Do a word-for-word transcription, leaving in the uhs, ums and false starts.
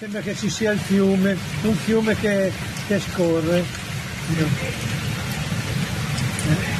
Sembra che ci sia il fiume, un fiume che, che scorre. Eh.